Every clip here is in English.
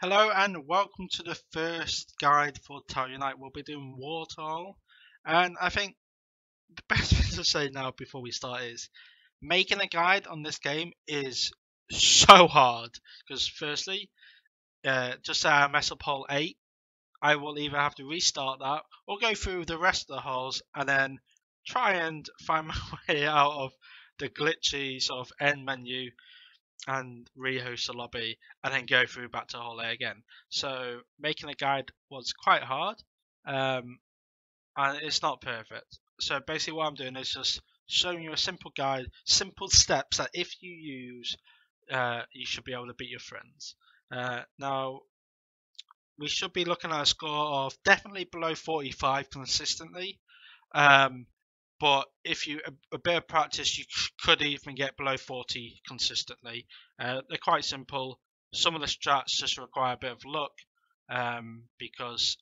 Hello and welcome to the first guide for Tower Unite. We'll be doing Waterhole, and I think the best thing to say now before we start is making a guide on this game is so hard, because firstly, just say I mess up hole 8, I will either have to restart that or go through the rest of the holes and then try and find my way out of the glitchy sort of end menu and rehost the lobby and then go through back to hole A again. So making a guide was quite hard, and it's not perfect. So basically what I'm doing is just showing you a simple guide, simple steps that if you use, you should be able to beat your friends. Now we should be looking at a score of definitely below 45 consistently, but if you a bit of practice, you could even get below 40 consistently. They're quite simple. Some of the strats just require a bit of luck, because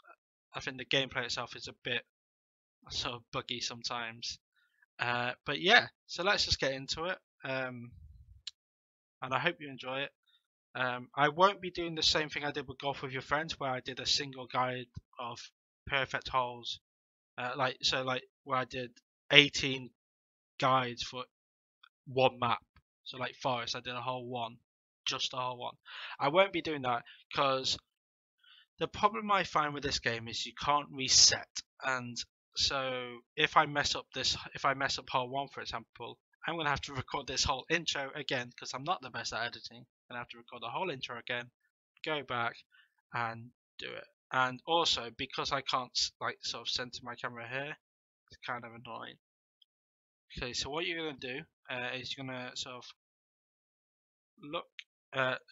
I think the gameplay itself is a bit sort of buggy sometimes. But yeah, so let's just get into it, and I hope you enjoy it. I won't be doing the same thing I did with Golf with Your Friends, where I did a single guide of perfect holes, like where I did 18 guides for one map. So like Forest, I did a whole one, just a whole one. I won't be doing that, because the problem I find with this game is you can't reset. And so if I mess up hole 1, for example, I'm gonna have to record this whole intro again, because I'm not the best at editing. I'm gonna have to record the whole intro again, go back and do it. And also, because I can't like sort of center my camera here, it's kind of annoying. Okay, so what you're going to do is you're going to sort of look,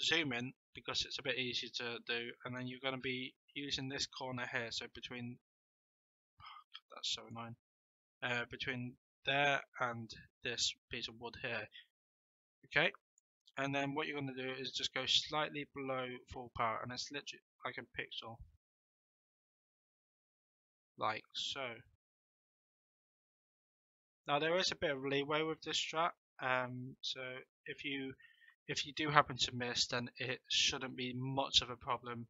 zoom in, because it's a bit easier to do, and then you're going to be using this corner here, so between, oh God, that's so annoying, between there and this piece of wood here. Okay, and then what you're going to do is just go slightly below full power, and it's literally like a pixel, like so. Now there is a bit of leeway with this strat, so if you do happen to miss, then it shouldn't be much of a problem.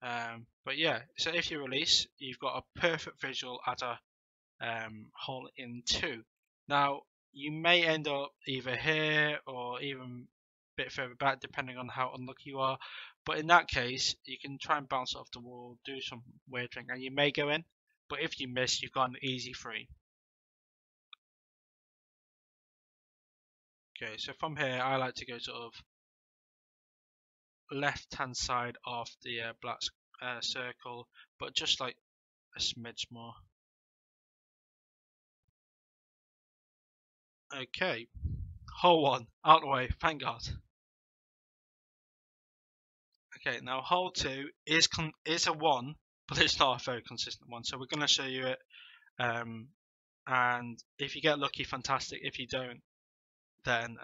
But yeah, so if you release, you've got a perfect visual at a hole in 2. Now you may end up either here or even a bit further back, depending on how unlucky you are. But in that case, you can try and bounce it off the wall, do some weird thing, and you may go in. But if you miss, you've got an easy free. Okay, so from here I like to go sort of left hand side of the black circle, but just like a smidge more. Okay, hole 1, out of the way, thank God. Okay, now hole 2 is a 1, but it's not a very consistent one, so we're going to show you it, and if you get lucky, fantastic. If you don't, then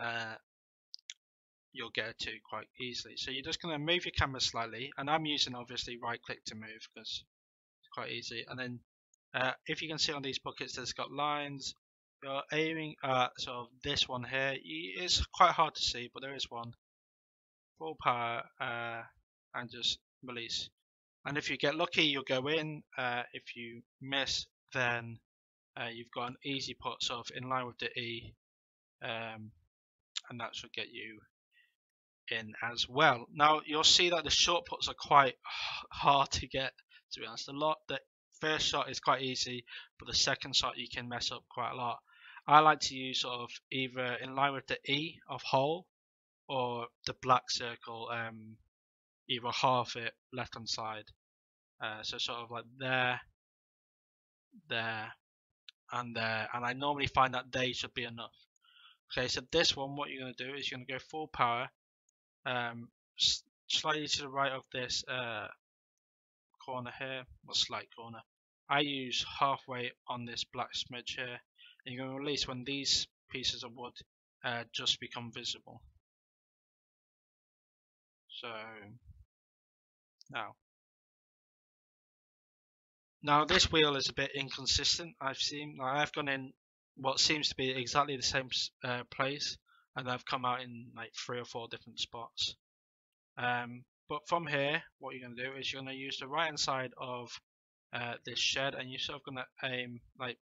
you'll get to quite easily. So you're just going to move your camera slightly, and I'm using obviously right click to move, because it's quite easy. And then if you can see on these buckets, there's got lines. You're aiming at sort of this one here. It's quite hard to see, but there is one. Full power, and just release. And if you get lucky, you'll go in. If you miss, then you've got an easy putt sort of in line with the E. And that should get you in as well. Now you'll see that the short putts are quite hard to get, to be honest. The first shot is quite easy, but the second shot you can mess up quite a lot. I like to use sort of either in line with the E of hole or the black circle, either half it left hand side, so sort of like there and there, and I normally find that they should be enough. Okay, so this one, what you're going to do is you're going to go full power, slightly to the right of this corner here, or slight corner. I use halfway on this black smidge here, and you're going to release when these pieces of wood just become visible. So, now this wheel is a bit inconsistent, I've seen. Like, I've gone in what seems to be exactly the same place, and I've come out in like 3 or 4 different spots. But from here, what you're going to do is you're going to use the right hand side of this shed, and you're sort of going to aim, like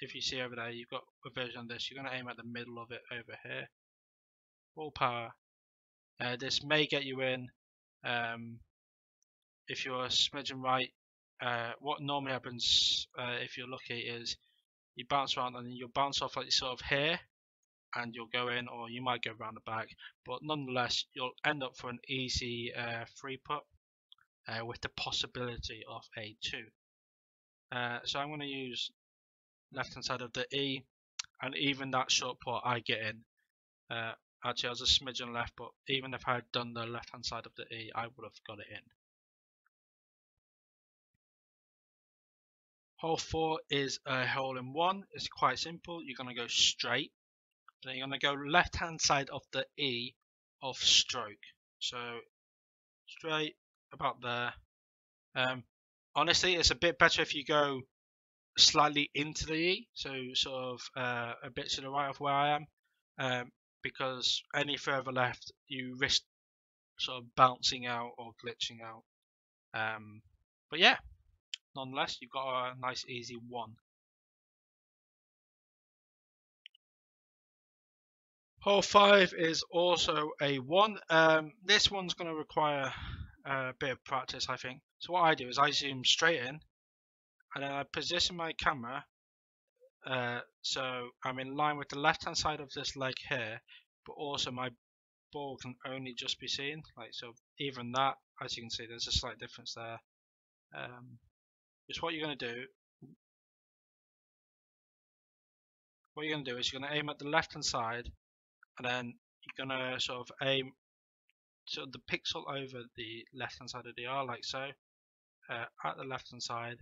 if you see over there, you've got a version of this, you're going to aim at the middle of it over here. Full power. This may get you in. If you're a smidgen right, what normally happens if you're lucky is you bounce around and you'll bounce off like sort of here, and you'll go in, or you might go around the back, but nonetheless you'll end up for an easy free putt with the possibility of a 2. So I'm going to use left hand side of the E, and even that short putt I get in. Actually I was a smidgen left, but even if I had done the left hand side of the E I would have got it in. Hole 4 is a hole in one. It's quite simple. You're going to go straight. Then you're going to go left hand side of the E of stroke. So straight about there. Honestly, it's a bit better if you go slightly into the E. So sort of a bit to the right of where I am. Because any further left, you risk sort of bouncing out or glitching out. But yeah. Nonetheless, you've got a nice easy one. Hole 5 is also a one. This one's going to require a bit of practice, I think. So what I do is I zoom straight in, and then I position my camera so I'm in line with the left hand side of this leg here, but also my ball can only just be seen. Like so, even that, as you can see, there's a slight difference there. What you're going to do is you're going to aim at the left hand side, and then you're going to sort of aim sort of the pixel over the left hand side of the R, like so, at the left hand side,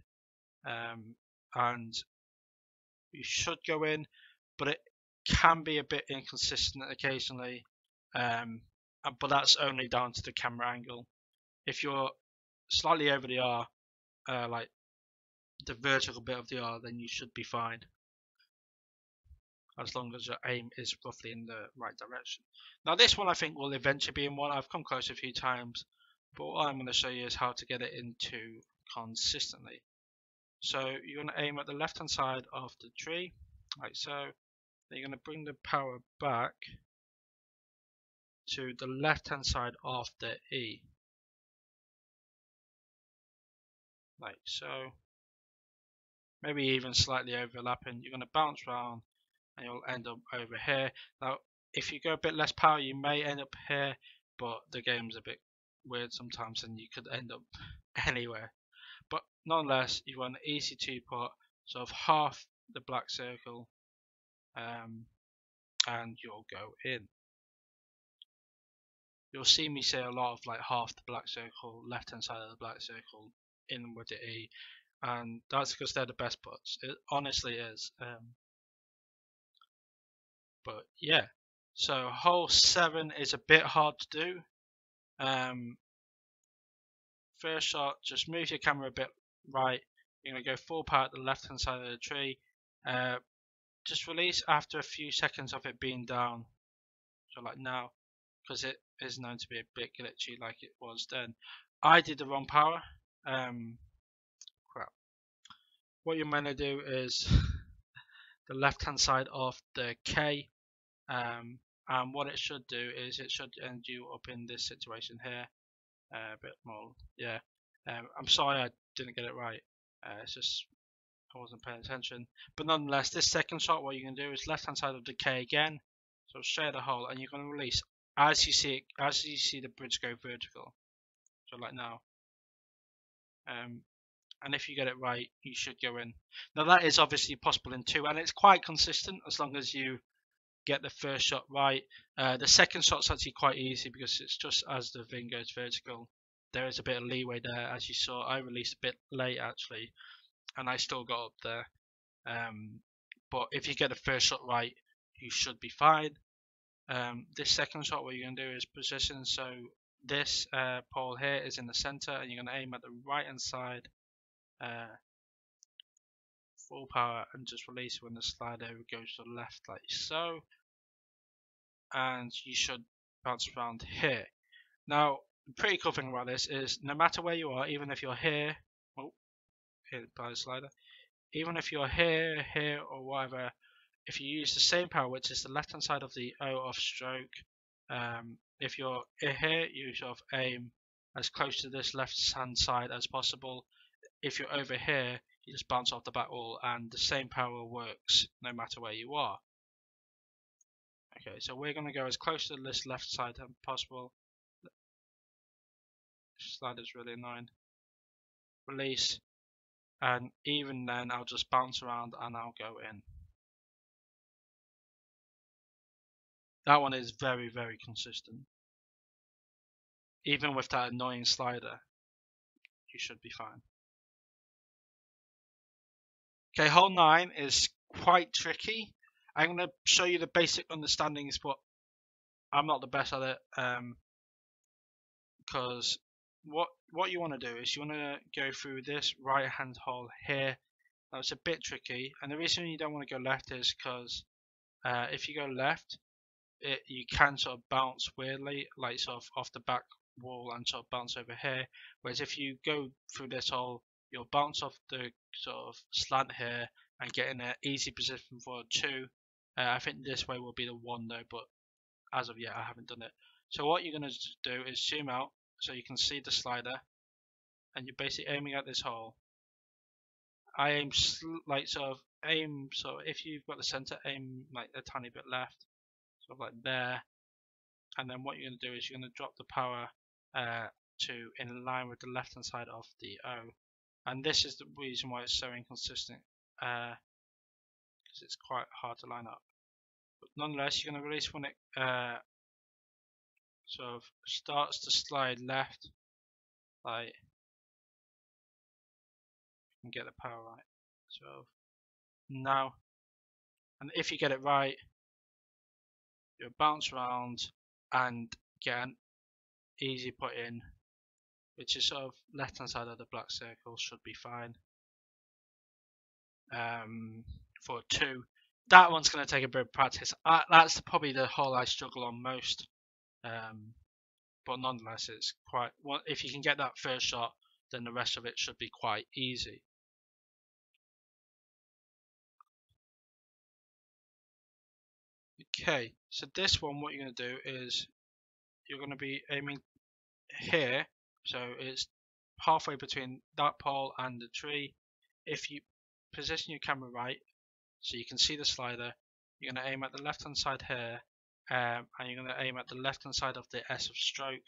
and you should go in, but it can be a bit inconsistent occasionally, but that's only down to the camera angle. If you're slightly over the R, like the vertical bit of the R, then you should be fine, as long as your aim is roughly in the right direction. Now this one I think will eventually be in one. I've come close a few times, but what I'm going to show you is how to get it into consistently. So you're going to aim at the left hand side of the tree, like so. Then you're going to bring the power back to the left hand side of the E, like so, maybe even slightly overlapping. You're going to bounce around and you'll end up over here. Now if you go a bit less power you may end up here, but the game's a bit weird sometimes and you could end up anywhere. But nonetheless, you want an easy 2-putt, sort of half the black circle, and you'll go in. You'll see me say a lot of like half the black circle, left hand side of the black circle, in with the E, and that's because they're the best putts. It honestly is. But yeah, so hole 7 is a bit hard to do. First shot, just move your camera a bit right. You're going to go full power at the left hand side of the tree. Just release after a few seconds of it being down, so like now, because it is known to be a bit glitchy like it was then. I did the wrong power. Crap. What you're meant to do is the left hand side of the K, and what it should do is it should end you up in this situation here, a bit more. Yeah, I'm sorry I didn't get it right. It's just I wasn't paying attention. But nonetheless, this second shot, what you're gonna do is left hand side of the K again, so straight at the hole, and you're gonna release as you see it, as you see the bridge go vertical. So like now. And if you get it right you should go in. Now that is obviously possible in 2, and it's quite consistent as long as you get the first shot right. The second shot's actually quite easy because it's just as the thing goes vertical there is a bit of leeway there. As you saw, I released a bit late actually and I still got up there, but if you get the first shot right you should be fine. This second shot, what you're going to do is position so this pole here is in the center, and you're going to aim at the right hand side, full power, and just release when the slider goes to the left like so, and you should bounce around here. Now pretty cool thing about this is no matter where you are, even if you're here, by the slider, even if you're here, here, or whatever, if you use the same power, which is the left hand side of the O off stroke, if you're here, you sort of aim as close to this left hand side as possible. If you're over here, you just bounce off the back wall, and the same power works no matter where you are. Okay, so we're going to go as close to this left side as possible. This slide is really annoying. Release, and even then I'll just bounce around and I'll go in. That one is very, very consistent. Even with that annoying slider, you should be fine. Okay, hole 9 is quite tricky. I'm going to show you the basic understandings, but I'm not the best at it. Because what you want to do is you want to go through this right hand hole here. Now it's a bit tricky, and the reason you don't want to go left is because if you go left, you can sort of bounce weirdly, like sort of off the back wall and sort of bounce over here. Whereas if you go through this hole, you'll bounce off the sort of slant here and get in an easy position for a 2. I think this way will be the 1 though, but as of yet I haven't done it. So what you're going to do is zoom out so you can see the slider, and you're basically aiming at this hole. I aim like sort of aim, so if you've got the center, aim like a tiny bit left, sort of like there, and then what you're going to do is you're going to drop the power to in line with the left hand side of the O. And this is the reason why it's so inconsistent, because it's quite hard to line up. But nonetheless, you're going to release when it sort of starts to slide left, like, and get the power right. So now, and if you get it right, you'll bounce around and get an easy put in, which is sort of left hand side of the black circle, should be fine. For 2, that one's going to take a bit of practice. That's probably the hole I struggle on most, but nonetheless, it's quite. Well, if you can get that first shot, then the rest of it should be quite easy. Okay, so this one, what you're going to do is you're going to be aiming here. So it's halfway between that pole and the tree. If you position your camera right, so you can see the slider, you're going to aim at the left hand side here, and you're going to aim at the left hand side of the S of stroke.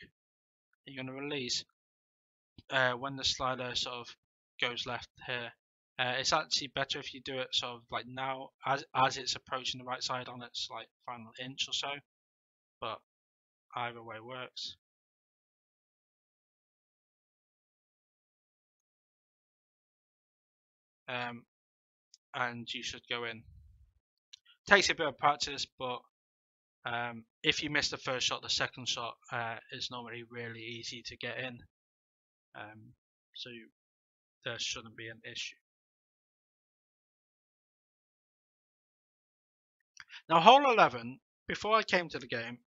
You're going to release when the slider sort of goes left here. It's actually better if you do it sort of like now, as it's approaching the right side on its like final inch or so, but either way works. And you should go in. Takes a bit of practice, but if you miss the first shot, the second shot is normally really easy to get in, so there shouldn't be an issue. Now hole 11, before I came to the game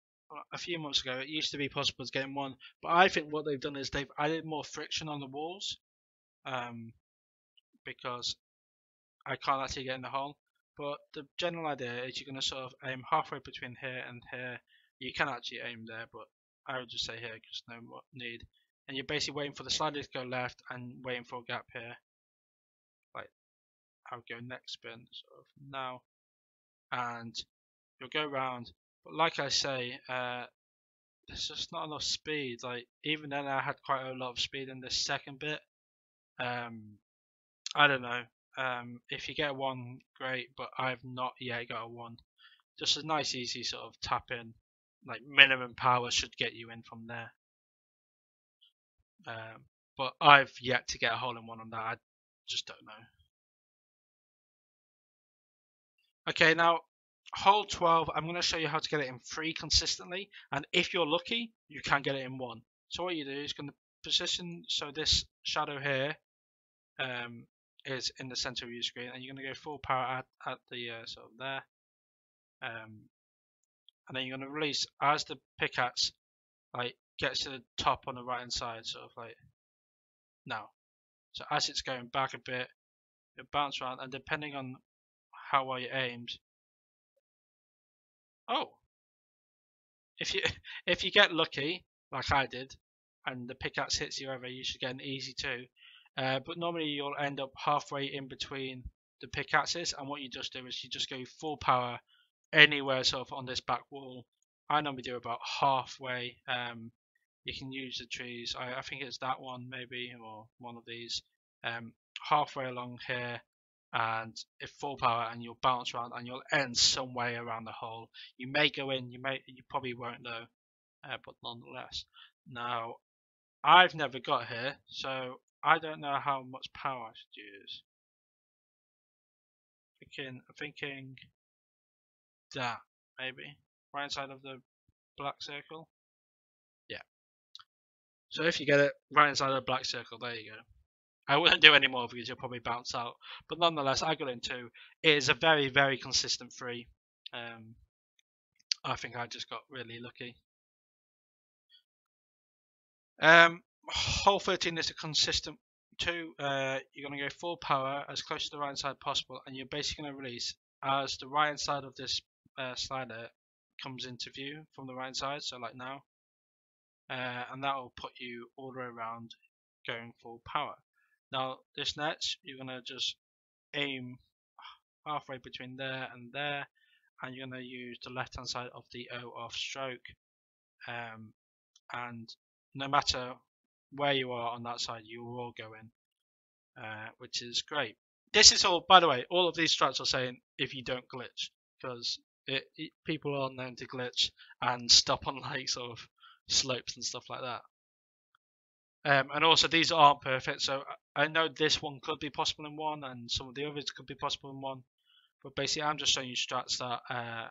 a few months ago, it used to be possible to get in 1, but I think what they've done is they've added more friction on the walls, because I can't actually get in the hole. But the general idea is you're going to sort of aim halfway between here and here. You can actually aim there, but I would just say here because no need. And you're basically waiting for the slider to go left and waiting for a gap here. Like I'll go next spin sort of now, and you'll go round. But like I say, there's just not enough speed. Like even then, I had quite a lot of speed in this second bit. I don't know. If you get a 1, great, but I've not yet got a 1. Just a nice, easy sort of tap in. Like minimum power should get you in from there. But I've yet to get a hole in 1 on that. I just don't know. Okay, now hole 12. I'm going to show you how to get it in 3 consistently, and if you're lucky, you can get it in 1. So what you do is going to position so this shadow here. Is in the center of your screen, and you're going to go full power at the sort of there, and then you're going to release as the pickaxe like gets to the top on the right hand side, sort of like now. So as it's going back a bit, it'll bounce around, and depending on how well you aimed, oh, if you get lucky like I did, and the pickaxe hits you over, you should get an easy two. But normally you'll end up halfway in between the pickaxes, and what you just do is you just go full power anywhere sort of on this back wall. I normally do about halfway. You can use the trees. I think it's that one maybe, or one of these. Halfway along here, and if full power, and you'll bounce around and you'll end some way around the hole. You may go in, you probably won't though, but nonetheless. Now, I've never got here, so I don't know how much power I should use. I'm thinking that maybe right inside of the black circle. Yeah. So if you get it right inside of the black circle, there you go. I wouldn't do any more because you'll probably bounce out. But nonetheless, I got in two. It is a very, very consistent three. I think I just got really lucky. Hole 13 is a consistent two. You're going to go full power as close to the right side possible, and you're basically going to release as the right side of this slider comes into view from the right side. So like now, and that will put you all the way around going full power. Now this next, you're going to just aim halfway between there, and you're going to use the left hand side of the O off stroke, and no matter where you are on that side, you will all go in, which is great. This is all, by the way, all of these strats are saying if you don't glitch, because people are known to glitch and stop on like sort of slopes and stuff like that. And also these aren't perfect, so I know this one could be possible in one, and some of the others could be possible in one, but basically I'm just showing you strats that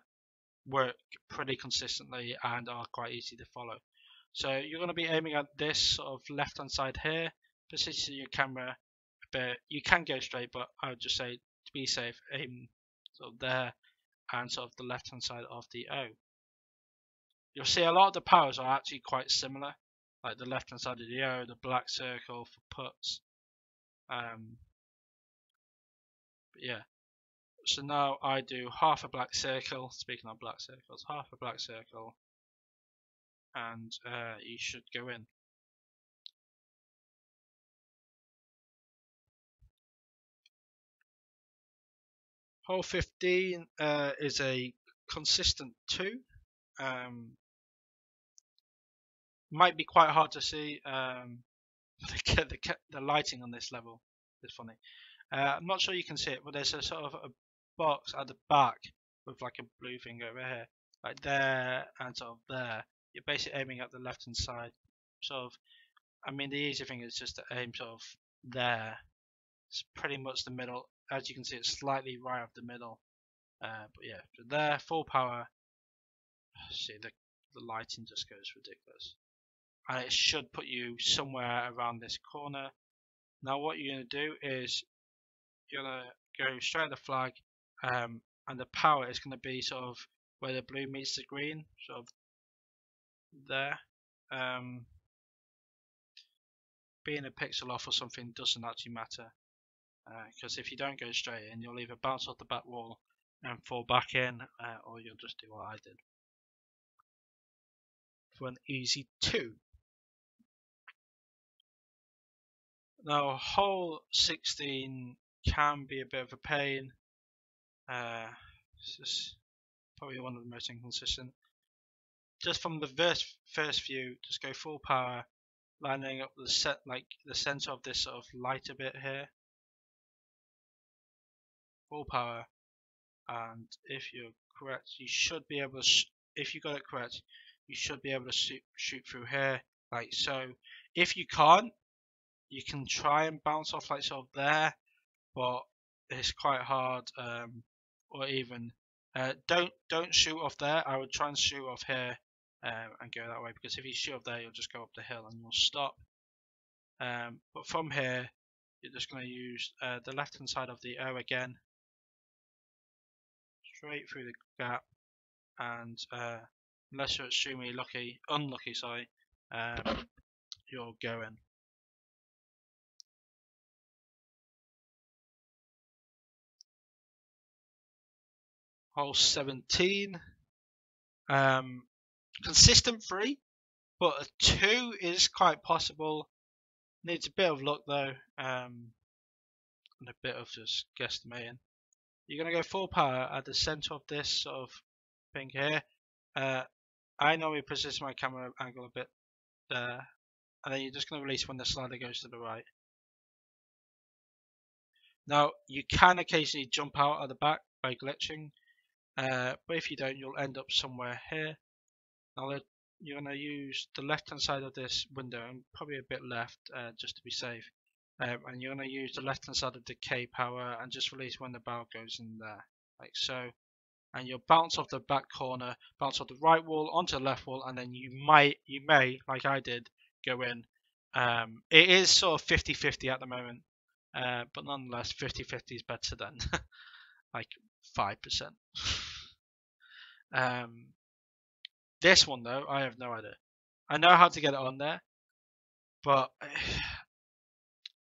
work pretty consistently and are quite easy to follow. So you're going to be aiming at this sort of left hand side here, position your camera a bit. You can go straight, but I would just say to be safe, aim sort of there and sort of the left hand side of the O. You'll see a lot of the powers are actually quite similar, like the left hand side of the O, the black circle for putts. But yeah, so now I do half a black circle, speaking of black circles, half a black circle, and you should go in. Hole 15 is a consistent two. Might be quite hard to see. The lighting on this level is funny. I'm not sure you can see it, but there's a sort of a box at the back with like a blue thing over here, like there and sort of there. You're basically aiming at the left hand side, sort of. I mean, the easy thing is just to aim sort of there. It's pretty much the middle. As you can see, it's slightly right of the middle. But yeah, so there, full power. See, the lighting just goes ridiculous, and it should put you somewhere around this corner. Now what you're going to do is you're going to go straight at the flag, and the power is going to be sort of where the blue meets the green, sort of there. Being a pixel off or something doesn't actually matter, because if you don't go straight in, you'll either bounce off the back wall and fall back in, or you'll just do what I did for an easy two. Now hole 16 can be a bit of a pain. It's just probably one of the most inconsistent. Just from the first view, just go full power, lining up the center of this sort of lighter bit here. Full power, and if you're correct, you should be able to. If you got it correct, you should be able to shoot through here, like so. If you can't, you can try and bounce off like sort of there, but it's quite hard. Or even don't shoot off there. I would try and shoot off here. And go that way, because if you shoot up there, you'll just go up the hill and you'll stop. But from here, you're just going to use the left hand side of the O again, straight through the gap, and unless you're extremely unlucky, you're going. Hole 17. Consistent three, but a two is quite possible. Needs a bit of luck though, and a bit of just guesstimating. You're going to go full power at the centre of this sort of thing here. I normally position my camera angle a bit there, and then you're just going to release when the slider goes to the right. Now you can occasionally jump out at the back by glitching, but if you don't, you'll end up somewhere here. Now you're going to use the left hand side of this window, and probably a bit left just to be safe, and you're going to use the left hand side of the K power and just release when the barrel goes in there, like so. And you'll bounce off the back corner, bounce off the right wall onto the left wall, and then you may, like I did, go in. It is sort of 50-50 at the moment, but nonetheless 50-50 is better than like 5%. This one though, I have no idea. I know how to get it on there, but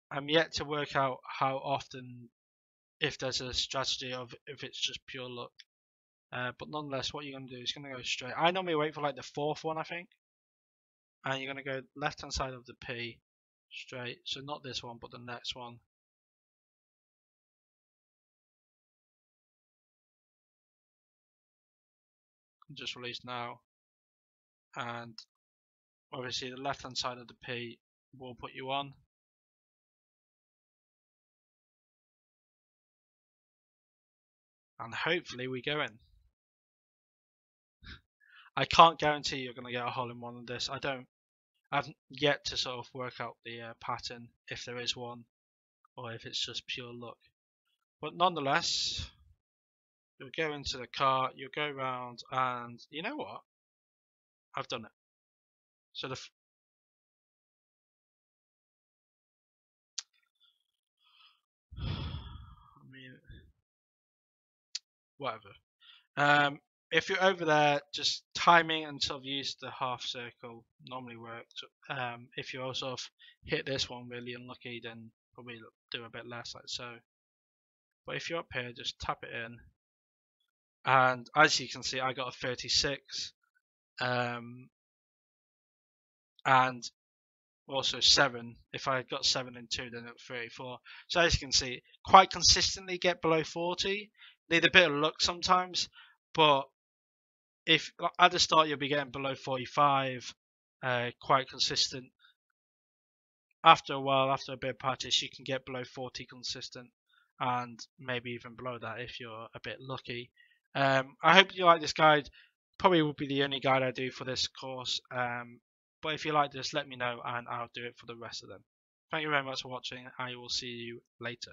I'm yet to work out how often, if there's a strategy of if it's just pure luck. But nonetheless, what you're going to do is going to go straight. I normally wait for like the fourth one, I think. And you're going to go left hand side of the P straight. So not this one, but the next one. Just release now. And obviously the left hand side of the P will put you on. And hopefully we go in. I can't guarantee you're going to get a hole in one on this. I've yet to sort of work out the pattern, if there is one, or if it's just pure luck. But nonetheless, you'll go into the car, you'll go around, and you know what? I've done it. So whatever. If you're over there, just timing until you've used the half circle normally works. If you also hit this one really unlucky, then probably do a bit less, like so. But if you're up here, just tap it in. And as you can see, I got a 36, and also 7. If I got 7 and 2, then it was 34. So as you can see, quite consistently get below 40. Need a bit of luck sometimes, but if at the start you'll be getting below 45 quite consistent. After a while, after a bit of practice, you can get below 40 consistent, and maybe even below that if you're a bit lucky. I hope you like this guide. Probably will be the only guide I do for this course, but if you like this, let me know and I'll do it for the rest of them. Thank you very much for watching. I will see you later.